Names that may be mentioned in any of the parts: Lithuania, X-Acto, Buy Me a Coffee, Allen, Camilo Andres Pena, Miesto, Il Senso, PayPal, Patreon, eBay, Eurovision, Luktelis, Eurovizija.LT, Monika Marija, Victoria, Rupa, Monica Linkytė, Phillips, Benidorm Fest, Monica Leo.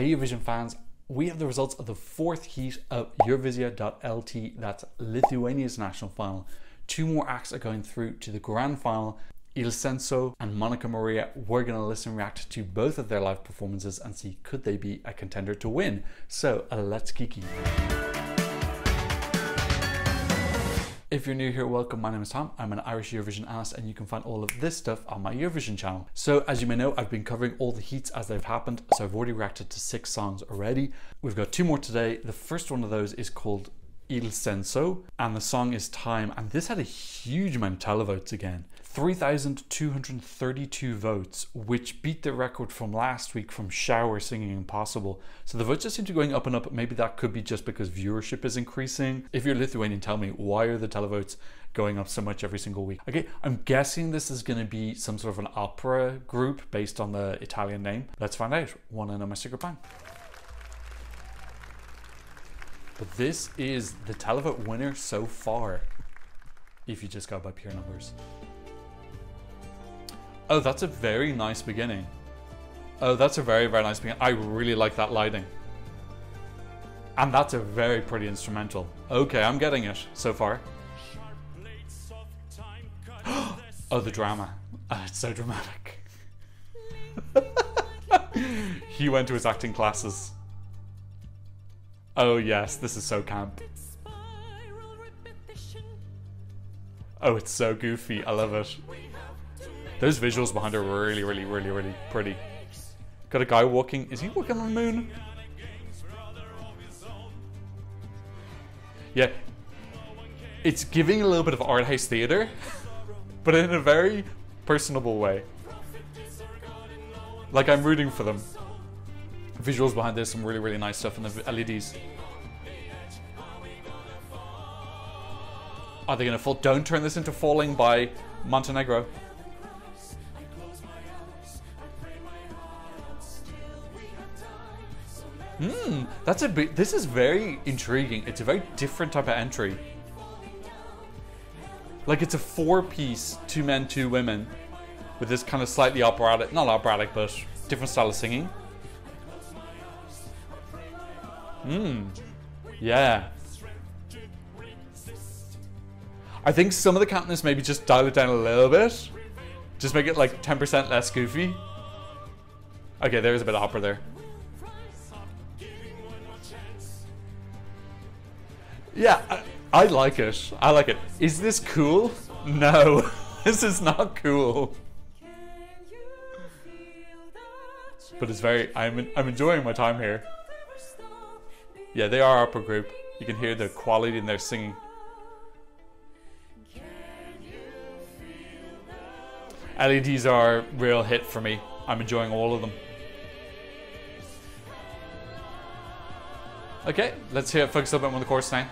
Hey Eurovision fans, we have the results of the fourth heat of Eurovizija.LT, that's Lithuania's national final. Two more acts are going through to the grand final. Il Senso and Monika Marija, we're going to listen and react to both of their live performances and see could they be a contender to win. So let's geeky. If you're new here, welcome. My name is Tom. I'm an Irish Eurovision analyst and you can find all of this stuff on my Eurovision channel. So as you may know, I've been covering all the heats as they've happened. So I've already reacted to 6 songs already. We've got 2 more today. The first one of those is called Il Senso and the song is Time, and this had a huge amount of televotes again. 3,232 votes, which beat the record from last week from Shower singing Impossible. So the votes just seem to be going up and up. Maybe that could be just because viewership is increasing. If you're Lithuanian, tell me, why are the televotes going up so much every single week? Okay, I'm guessing this is going to be some sort of an opera group based on the Italian name. Let's find out. Wanna know my secret plan? But this is the televote winner so far, if you just go by pure numbers. Oh, that's a very nice beginning. Oh, that's a very, very nice beginning. I really like that lighting. And that's a very pretty instrumental. Okay, I'm getting it so far. Oh, the drama. Oh, it's so dramatic. He went to his acting classes. Oh yes, this is so camp. Oh, it's so goofy. I love it. Those visuals behind are really, really, really, really pretty. Got a guy walking. Is he walking on the moon? Yeah. It's giving a little bit of art house theater, but in a very personable way. Like, I'm rooting for them. Visuals behind this, some really, really nice stuff, and the LEDs. Are they gonna fall? Don't turn this into Falling by Montenegro. That's a bit, this is very intriguing. It's a very different type of entry. Like, it's a 4-piece, 2 men, 2 women, with this kind of slightly operatic, not operatic, but different style of singing. Yeah. I think some of the campness, maybe just dial it down a little bit. Just make it like 10% less goofy. Okay, there's a bit of opera there. Yeah, I like it. I like it. Is this cool? No, this is not cool. But it's very, I'm enjoying my time here. Yeah, they are opera group. You can hear the quality in their singing. LEDs are a real hit for me. I'm enjoying all of them. Okay, let's hear it focus a little bit on the chorus now.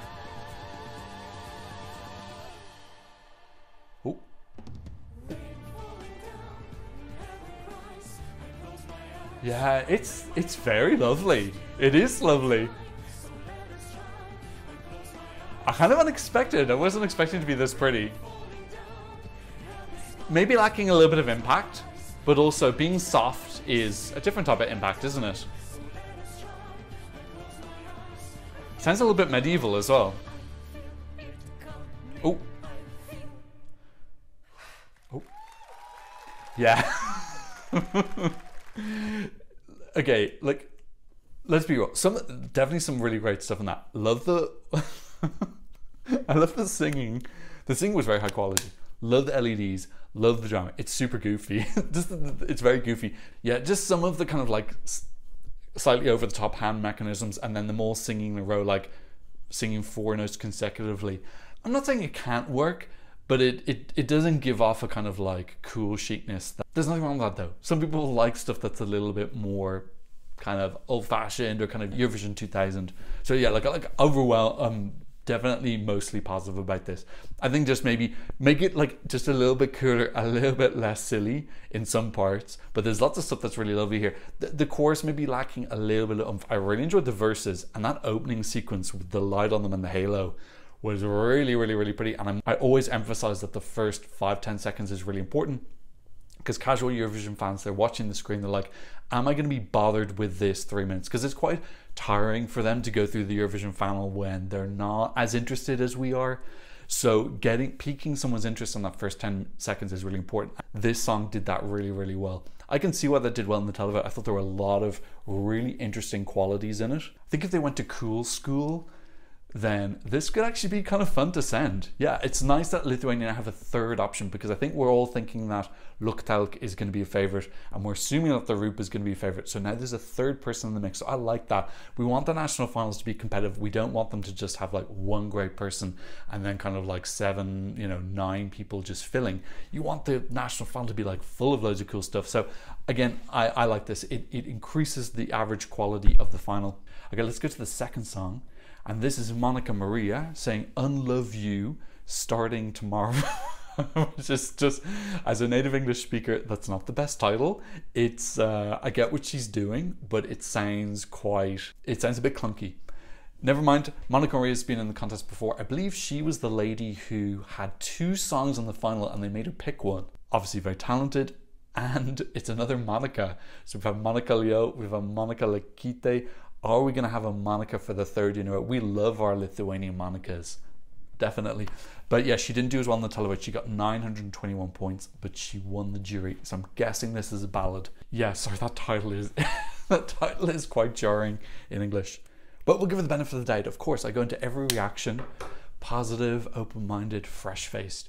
Ooh. Yeah, it's very lovely. It is lovely. I kind of unexpected. I wasn't expecting to be this pretty. Maybe lacking a little bit of impact, but also being soft is a different type of impact, isn't it? Sounds a little bit medieval as well. Oh. Oh. Yeah. Okay, like, let's be real. Definitely some really great stuff in that. Love the... I love the singing. The singing was very high quality. Love the LEDs. Love the drama. It's super goofy. It's very goofy. Yeah, just some of the kind of like... slightly over the top hand mechanisms, and then them all singing in a row, like singing 4 notes consecutively. I'm not saying it can't work, but it doesn't give off a kind of like cool chicness. There's nothing wrong with that though. Some people like stuff that's a little bit more kind of old fashioned or kind of Eurovision 2000. So yeah, like overall, definitely mostly positive about this. I think just maybe make it like just a little bit cooler, a little bit less silly in some parts, but there's lots of stuff that's really lovely here. The chorus may be lacking a little bit of oomph. I really enjoyed the verses, and that opening sequence with the light on them and the halo was really, really, really pretty. And I always emphasize that the first 5-10 seconds is really important, because casual Eurovision fans, they're watching the screen, they're like, am I going to be bothered with this 3 minutes? Because it's quite tiring for them to go through the Eurovision final when they're not as interested as we are. So piquing someone's interest in that first 10 seconds is really important. This song did that really, really well. I can see why that did well in the televote. I thought there were a lot of really interesting qualities in it. I think if they went to cool school, then this could actually be kind of fun to send. Yeah, it's nice that Lithuania have a third option, because I think we're all thinking that Luktelis is going to be a favorite, and we're assuming that the Rupa is going to be a favorite. So now there's a third person in the mix. So I like that. We want the national finals to be competitive. We don't want them to just have like one great person and then kind of like seven, you know, nine people just filling. You want the national final to be like full of loads of cool stuff. So again, I like this. It increases the average quality of the final. Okay, let's go to the second song. And this is Monika Marija saying "Unlove You" starting tomorrow. Which is just, as a native English speaker, that's not the best title. It's I get what she's doing, but it sounds a bit clunky. Never mind. Monika Marija has been in the contest before. I believe she was the lady who had two songs on the final, and they made her pick one. Obviously, very talented. And it's another Monika. So we've had Monica Leo, we've had Monica Linkytė. Are we going to have a Monika for the third in a row? We love our Lithuanian Monikas, definitely. But yeah, she didn't do as well in the televote. She got 921 points, but she won the jury. So I'm guessing this is a ballad. Yeah, sorry, that title is that title is quite jarring in English. But we'll give her the benefit of the doubt. Of course, I go into every reaction positive, open-minded, fresh-faced.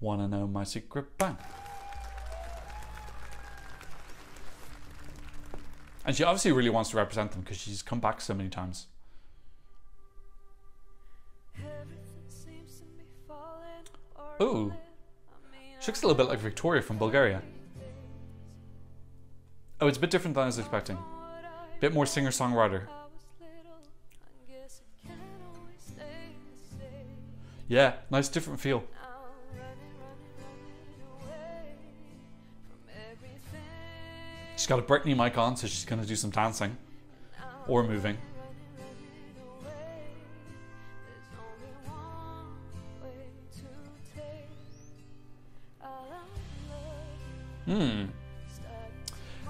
Wanna know my secret? Bang. And she obviously really wants to represent them because she's come back so many times. Ooh. She looks a little bit like Victoria from Bulgaria. Oh, it's a bit different than I was expecting. A bit more singer-songwriter. Yeah, nice different feel. She's got a Britney mic on, so she's going to do some dancing or moving.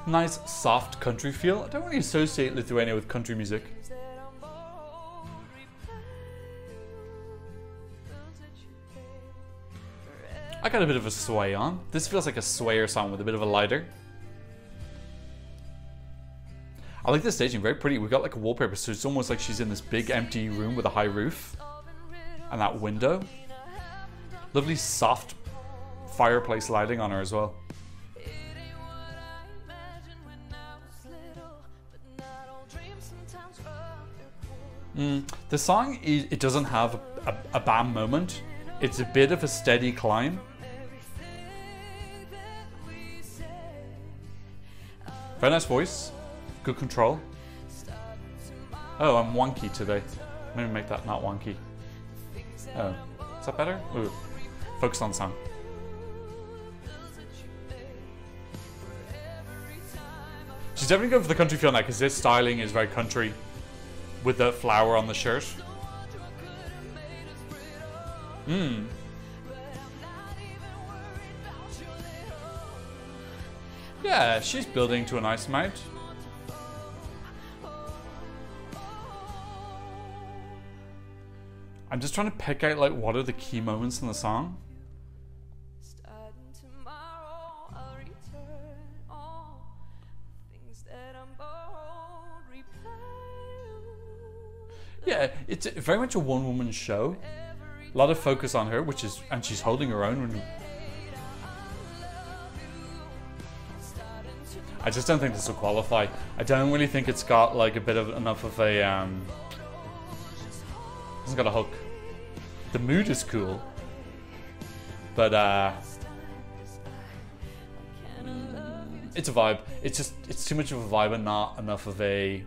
Nice soft country feel. I don't really associate Lithuania with country music. I got a bit of a sway on. This feels like a swayer song with a bit of a lighter. I like the staging, very pretty. We've got like a wallpaper, so it's almost like she's in this big empty room with a high roof. And that window. Lovely soft fireplace lighting on her as well. The song, it doesn't have a bam moment. It's a bit of a steady climb. Very nice voice. Good control. Oh, I'm wonky today. Let me make that not wonky. Oh, is that better? Ooh, focus on sound. She's definitely going for the country feel now because this styling is very country with the flower on the shirt. Yeah, she's building to a nice amount. I'm just trying to pick out like what are the key moments in the song. Yeah, it's very much a one-woman show. A lot of focus on her, which is, and she's holding her own. I just don't think this will qualify. I don't really think it's got like a bit of enough of a. It's got a hook. The mood is cool, but it's a vibe. It's just it's too much of a vibe and not enough of a.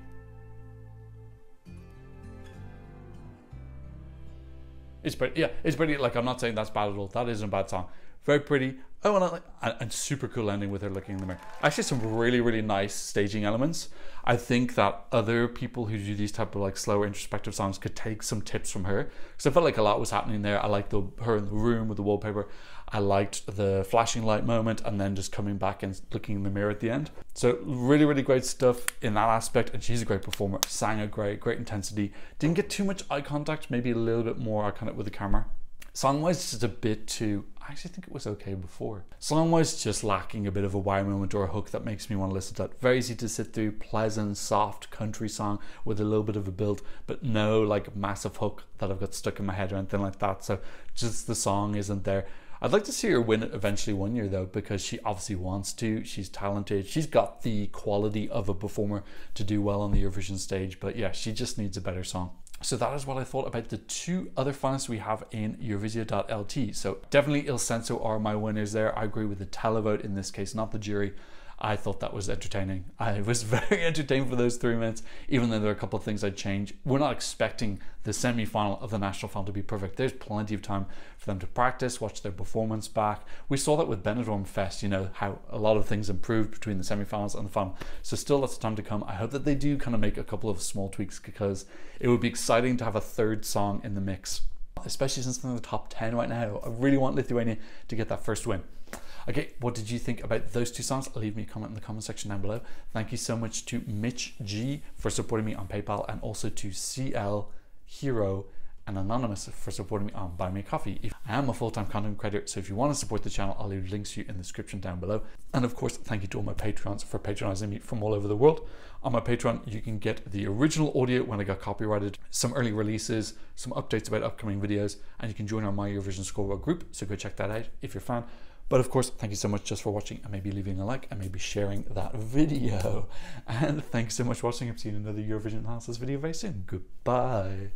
It's pretty. Yeah, it's pretty. Like I'm not saying that's bad at all. That isn't a bad song, Very pretty. Oh, and super cool ending with her looking in the mirror. Actually, some really, really nice staging elements. I think that other people who do these type of like slower introspective songs could take some tips from her, because I felt like a lot was happening there. I liked her in the room with the wallpaper. I liked the flashing light moment, and then just coming back and looking in the mirror at the end. So really, really great stuff in that aspect. And she's a great performer. Sang a great intensity. Didn't get too much eye contact. Maybe a little bit more eye contact with the camera. Song-wise, it's just a bit too... I actually think it was okay before. Song-wise, just lacking a bit of a wow moment or a hook that makes me want to listen to that. Very easy to sit through, pleasant, soft country song with a little bit of a build, but no like massive hook that I've got stuck in my head or anything like that. So just the song isn't there. I'd like to see her win it eventually one year though, because she obviously wants to. She's talented. She's got the quality of a performer to do well on the Eurovision stage, but yeah, she just needs a better song. So that is what I thought about the two other finalists we have in Eurovision.LT. So definitely Il Senso are my winners there. I agree with the televote in this case, not the jury. I thought that was entertaining. I was very entertained for those 3 minutes, even though there are a couple of things I'd change. We're not expecting the semi-final of the national final to be perfect. There's plenty of time for them to practice, watch their performance back. We saw that with Benidorm Fest, you know, how a lot of things improved between the semi-finals and the final. So still lots of time to come. I hope that they do kind of make a couple of small tweaks, because it would be exciting to have a third song in the mix, especially since they're in the top 10 right now. I really want Lithuania to get that first win. Okay, what did you think about those two songs? Leave me a comment in the comment section down below. Thank you so much to Mitch G for supporting me on PayPal, and also to CL, Hero, and Anonymous for supporting me on Buy Me a Coffee. I am a full-time content creator, so if you want to support the channel, I'll leave links to you in the description down below. And of course, thank you to all my Patreons for patronizing me from all over the world. On my Patreon, you can get the original audio when I got copyrighted, some early releases, some updates about upcoming videos, and you can join our My Eurovision Scoreboard group, so go check that out if you're a fan. But of course, thank you so much just for watching, and maybe leaving a like, and maybe sharing that video. And thanks so much for watching. I've seen another Eurovision analysis video very soon. Goodbye.